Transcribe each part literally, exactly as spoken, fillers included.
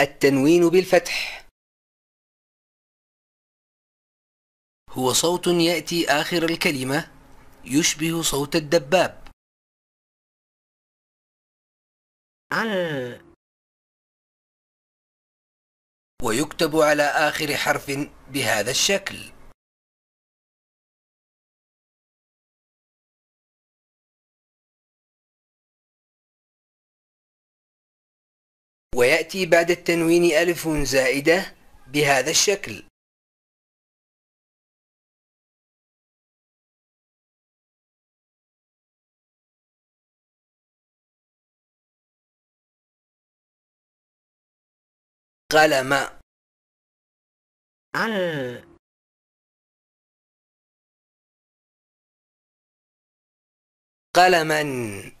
التنوين بالفتح هو صوت يأتي آخر الكلمة يشبه صوت الدباب. عل ويكتب على آخر حرف بهذا الشكل. ويأتي بعد التنوين ألف زائدة بهذا الشكل. قلم. عل قلما.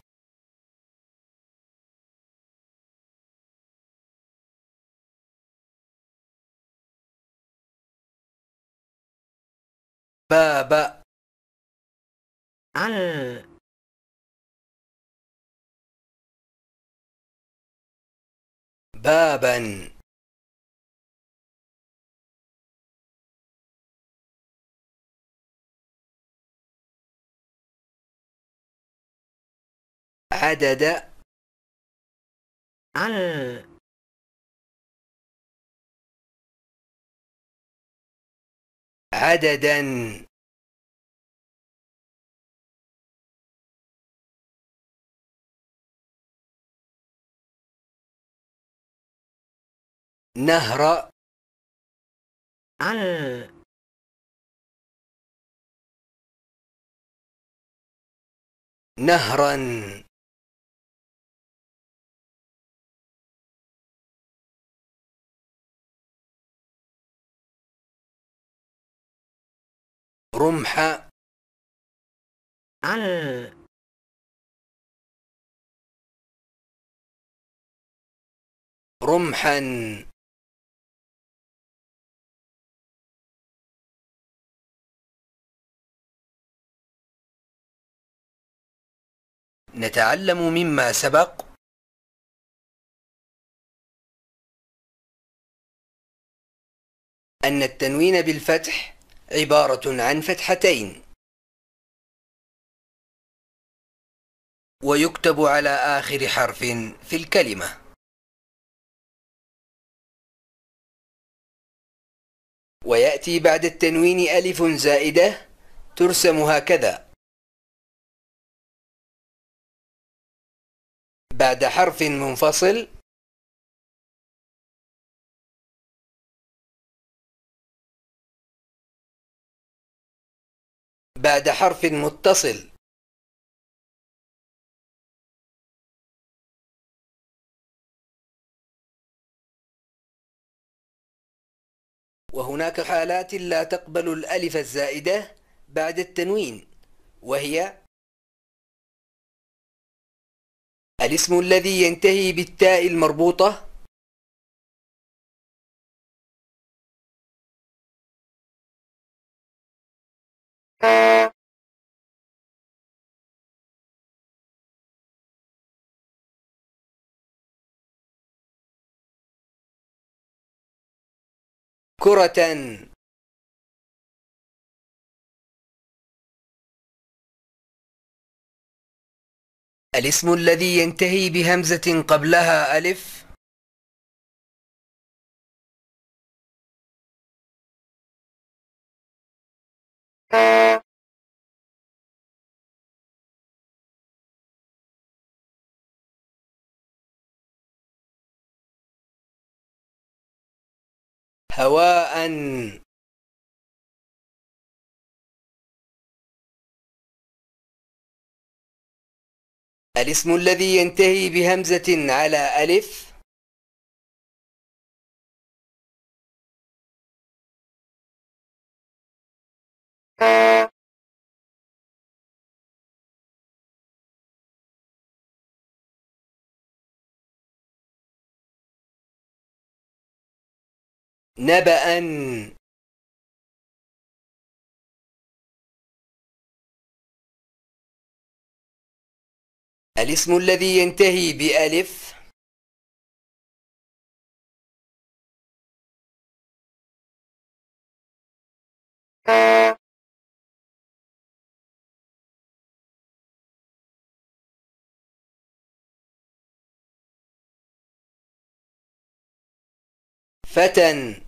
باب. عل بابا. عدد. عل عددا. نهر. عل نهرا. رمح. عل رمحا. نتعلم مما سبق أن التنوين بالفتح عبارة عن فتحتين، ويكتب على آخر حرف في الكلمة، ويأتي بعد التنوين ألف زائدة ترسم هكذا بعد حرف منفصل بعد حرف متصل وهناك حالات لا تقبل الألف الزائدة بعد التنوين وهي الاسم الذي ينتهي بالتاء المربوطة كرة الاسم الذي ينتهي بهمزة قبلها ألف هواء. الاسم الذي ينتهي بهمزة على ألف نبأ. الاسم الذي ينتهي بألف فتى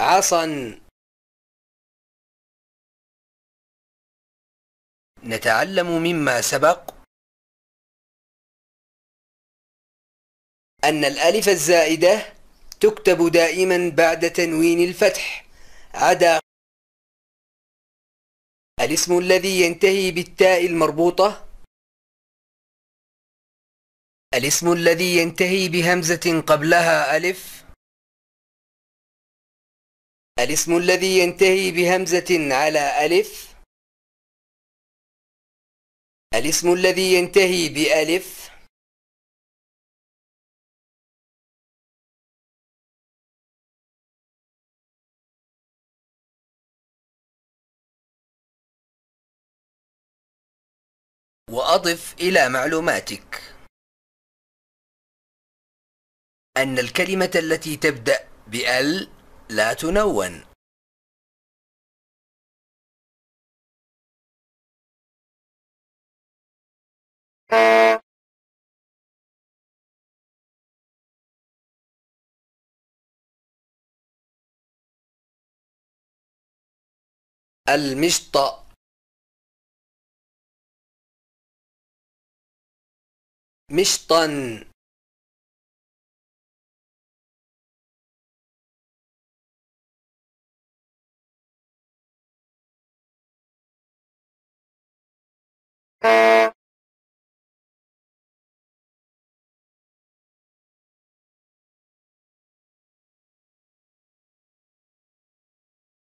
عصا. نتعلم مما سبق أن الألف الزائدة تكتب دائما بعد تنوين الفتح عدا الاسم الذي ينتهي بالتاء المربوطة، الاسم الذي ينتهي بهمزة قبلها ألف، الاسم الذي ينتهي بهمزة على ألف، الاسم الذي ينتهي بألف، وأضف إلى معلوماتك أن الكلمة التي تبدأ بأل لا تنون، المشط مشطا،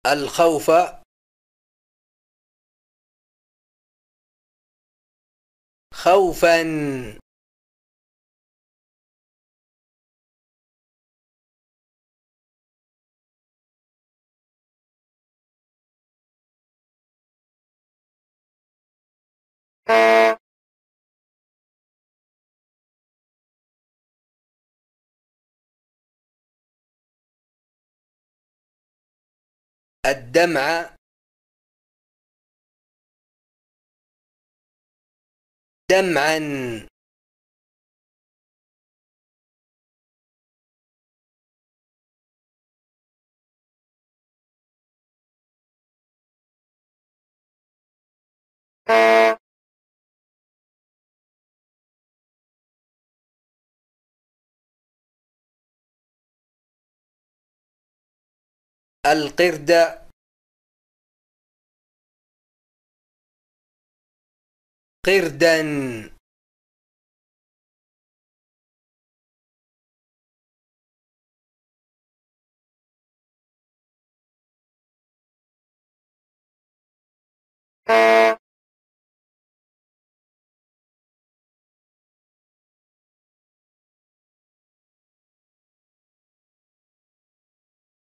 الخوف خوفا، الدمع دمعا، القردة قردا،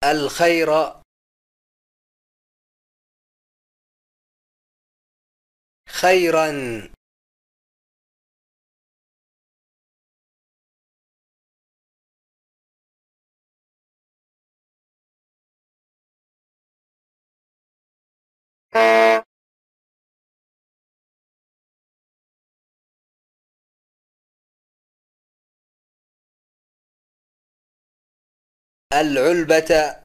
الخير خيرا، العلبة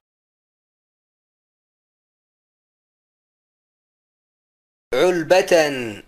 علبة.